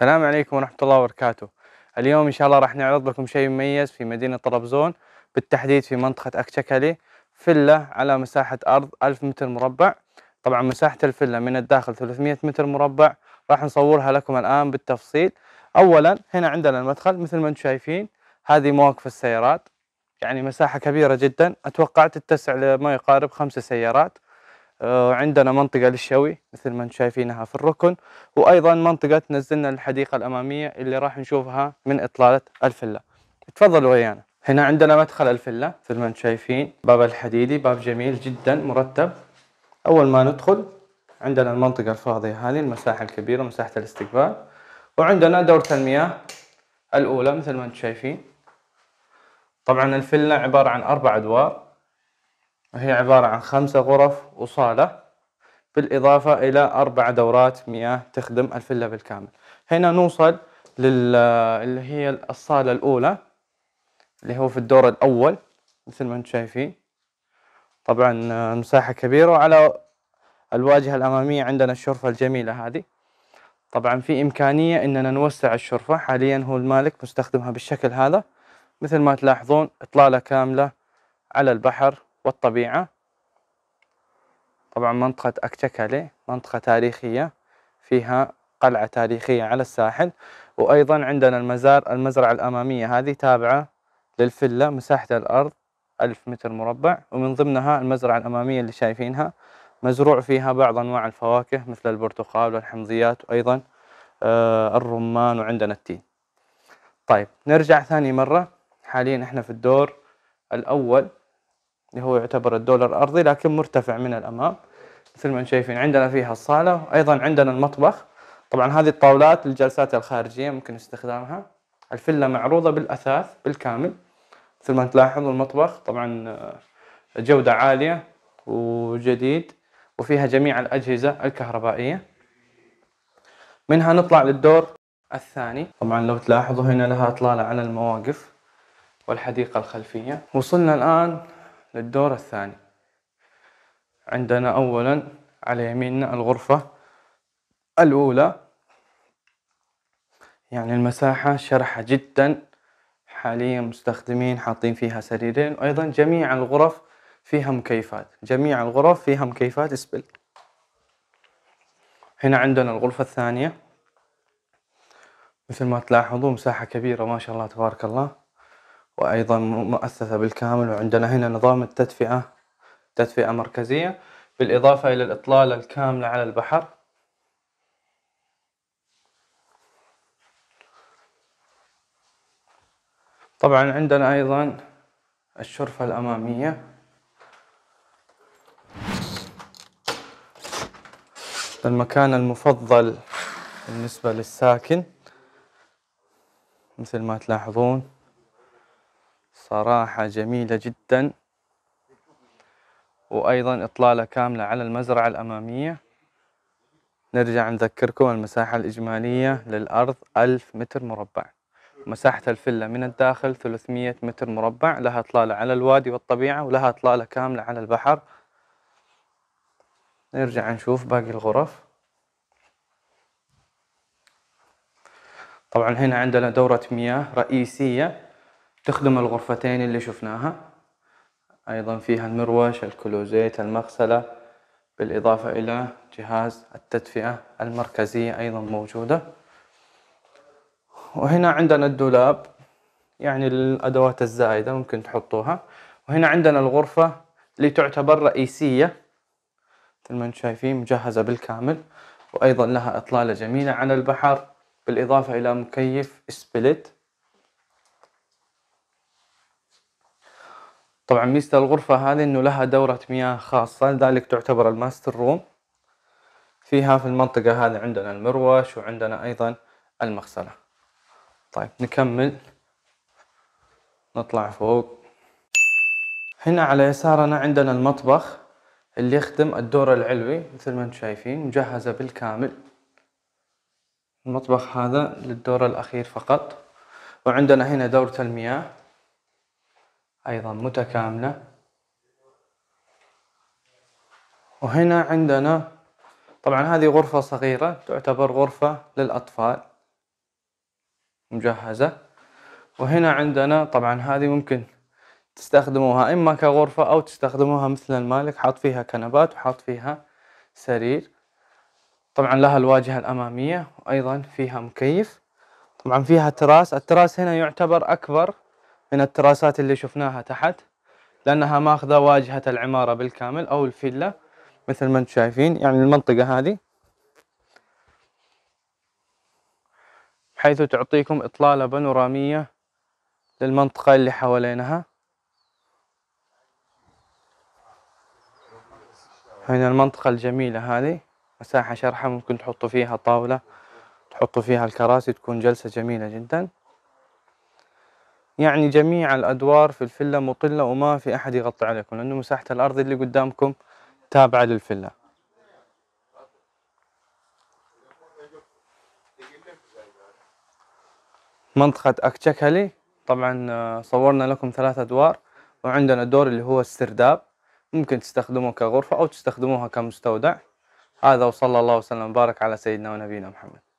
السلام عليكم ورحمة الله وبركاته. اليوم إن شاء الله راح نعرض لكم شيء مميز في مدينة طرابزون، بالتحديد في منطقة اكجاكلي، فيلا على مساحة أرض 1000 متر مربع. طبعا مساحة الفيلا من الداخل 300 متر مربع، راح نصورها لكم الآن بالتفصيل. أولا هنا عندنا المدخل، مثل ما انتم شايفين هذه مواقف السيارات، يعني مساحة كبيرة جدا، أتوقع تتسع لما يقارب 5 سيارات. عندنا منطقة للشوي مثل ما انتم شايفينها في الركن، وأيضا منطقة نزلنا الحديقة الأمامية اللي راح نشوفها من إطلالة الفيلا. تفضلوا ويانا. هنا عندنا مدخل الفيلا مثل ما انتم شايفين، باب الحديدي، باب جميل جدا مرتب. أول ما ندخل عندنا المنطقة الفاضية هذه، المساحة الكبيرة، مساحة الاستقبال، وعندنا دورة المياه الأولى مثل ما انتم شايفين. طبعا الفيلا عبارة عن 4 أدوار، هي عبارة عن 5 غرف وصالة، بالإضافة إلى 4 دورات مياه تخدم الفيلا بالكامل. هنا نوصل اللي هي الصالة الأولى اللي هو في الدور الأول مثل ما انتم شايفين. طبعا مساحة كبيرة، وعلى الواجهة الأمامية عندنا الشرفة الجميلة هذه. طبعا في إمكانية إننا نوسع الشرفة، حاليا هو المالك مستخدمها بالشكل هذا. مثل ما تلاحظون إطلالة كاملة على البحر والطبيعة. طبعا منطقة اكجاكلي منطقة تاريخية، فيها قلعة تاريخية على الساحل، وأيضا عندنا المزرعة الأمامية هذه تابعة للفيلا، مساحة الأرض 1000 متر مربع، ومن ضمنها المزرعة الأمامية اللي شايفينها، مزروع فيها بعض أنواع الفواكه مثل البرتقال والحمضيات، وأيضا الرمان، وعندنا التين. طيب نرجع ثاني مرة، حاليا احنا في الدور الأول اللي هو يعتبر الدور الأرضي لكن مرتفع من الأمام. مثل ما شايفين عندنا فيها الصالة، وأيضا عندنا المطبخ. طبعا هذه الطاولات للجلسات الخارجية ممكن استخدامها. الفيلا معروضة بالأثاث بالكامل مثل ما تلاحظوا. المطبخ طبعا جودة عالية وجديد، وفيها جميع الأجهزة الكهربائية. منها نطلع للدور الثاني. طبعا لو تلاحظوا هنا لها إطلالة على المواقف والحديقة الخلفية. وصلنا الآن للدور الثاني. عندنا أولا على يميننا الغرفة الأولى، يعني المساحة شرحة جدا، حاليا مستخدمين حاطين فيها سريرين، وأيضا جميع الغرف فيها مكيفات، جميع الغرف فيها مكيفات اسبل. هنا عندنا الغرفة الثانية، مثل ما تلاحظوا مساحة كبيرة ما شاء الله تبارك الله، وأيضا مؤثثة بالكامل. وعندنا هنا نظام التدفئة، تدفئة مركزية، بالإضافة إلى الإطلالة الكاملة على البحر. طبعا عندنا أيضا الشرفة الأمامية، المكان المفضل بالنسبة للساكن مثل ما تلاحظون، صراحة جميلة جدا. وأيضا إطلالة كاملة على المزرعة الأمامية. نرجع نذكركم المساحة الإجمالية للأرض 1000 متر مربع، مساحة الفيلا من الداخل 300 متر مربع، لها إطلالة على الوادي والطبيعة، ولها إطلالة كاملة على البحر. نرجع نشوف باقي الغرف. طبعا هنا عندنا دورة مياه رئيسية تخدم الغرفتين اللي شفناها، أيضا فيها المروش، الكلوزيت، المغسلة، بالإضافة إلى جهاز التدفئة المركزية أيضا موجودة. وهنا عندنا الدولاب، يعني الأدوات الزائدة ممكن تحطوها. وهنا عندنا الغرفة اللي تعتبر رئيسية مثل ما انتم شايفين، مجهزة بالكامل، وأيضا لها إطلالة جميلة على البحر، بالإضافة إلى مكيف اسبلت. طبعا ميزة الغرفة هذه انه لها دورة مياه خاصة، لذلك تعتبر الماستر روم. فيها في المنطقة هذه عندنا المروش، وعندنا ايضا المغسلة. طيب نكمل نطلع فوق. هنا على يسارنا عندنا المطبخ اللي يخدم الدور العلوي مثل ما انتم شايفين، مجهزة بالكامل. المطبخ هذا للدور الأخير فقط. وعندنا هنا دورة المياه أيضا متكاملة. وهنا عندنا طبعا هذه غرفة صغيرة تعتبر غرفة للأطفال، مجهزة. وهنا عندنا طبعا هذه ممكن تستخدموها اما كغرفة او تستخدموها مثل المالك، حاط فيها كنبات وحاط فيها سرير. طبعا لها الواجهة الامامية وايضا فيها مكيف. طبعا فيها تراس، التراس هنا يعتبر اكبر من التراسات اللي شفناها تحت لانها ماخذة واجهة العمارة بالكامل او الفيلا مثل ما انتم شايفين، يعني المنطقة هذه حيث تعطيكم إطلالة بانورامية للمنطقة اللي حوالينها. هنا المنطقة الجميلة هذه، مساحة شرحة ممكن تحطوا فيها طاولة، تحطوا فيها الكراسي، تكون جلسة جميلة جدا. يعني جميع الأدوار في الفيلا مطلة وما في أحد يغطي عليكم لأنه مساحة الأرض اللي قدامكم تابعة للفيلا. منطقة اكجاكلي طبعا صورنا لكم 3 أدوار، وعندنا الدور اللي هو السرداب، ممكن تستخدموه كغرفة أو تستخدموها كمستودع. هذا، وصلى الله وسلم وبارك على سيدنا ونبينا محمد.